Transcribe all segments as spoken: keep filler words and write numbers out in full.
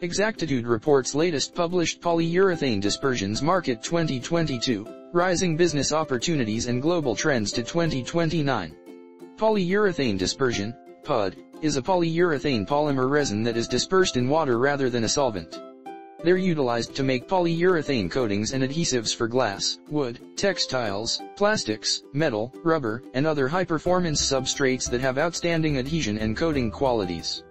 Exactitude reports latest published Polyurethane Dispersions Market twenty twenty-two, Rising Business Opportunities and Global Trends to twenty twenty-nine. Polyurethane dispersion, P U D, is a polyurethane polymer resin that is dispersed in water rather than a solvent. They're utilized to make polyurethane coatings and adhesives for glass, wood, textiles, plastics, metal, rubber, and other high-performance substrates that have outstanding adhesion and coating qualities.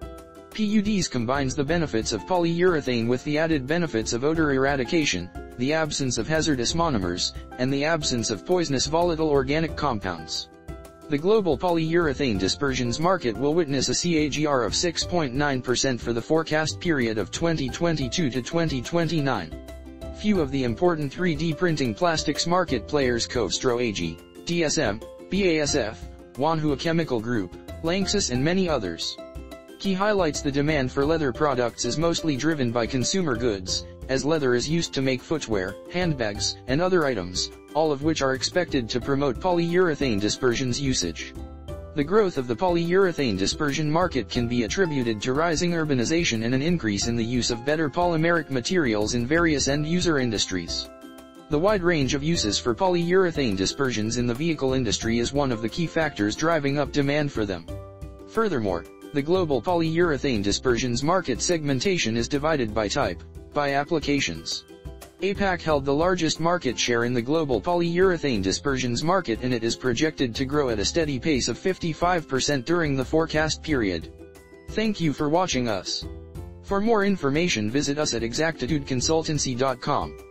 P U Ds combines the benefits of polyurethane with the added benefits of odor eradication, the absence of hazardous monomers, and the absence of poisonous volatile organic compounds. The global polyurethane dispersions market will witness a C A G R of six point nine percent for the forecast period of twenty twenty-two to twenty twenty-nine. Few of the important three D printing plastics market players Covestro A G, D S M, B A S F, Wanhua Chemical Group, Lanxess and many others. Key highlights: the demand for leather products is mostly driven by consumer goods, as leather is used to make footwear, handbags, and other items, all of which are expected to promote polyurethane dispersions usage. The growth of the polyurethane dispersion market can be attributed to rising urbanization and an increase in the use of better polymeric materials in various end-user industries. The wide range of uses for polyurethane dispersions in the vehicle industry is one of the key factors driving up demand for them. Furthermore, the global polyurethane dispersions market segmentation is divided by type, by applications. APAC held the largest market share in the global polyurethane dispersions market, and it is projected to grow at a steady pace of fifty-five percent during the forecast period. Thank you for watching us. For more information, visit us at exactitude consultancy dot com.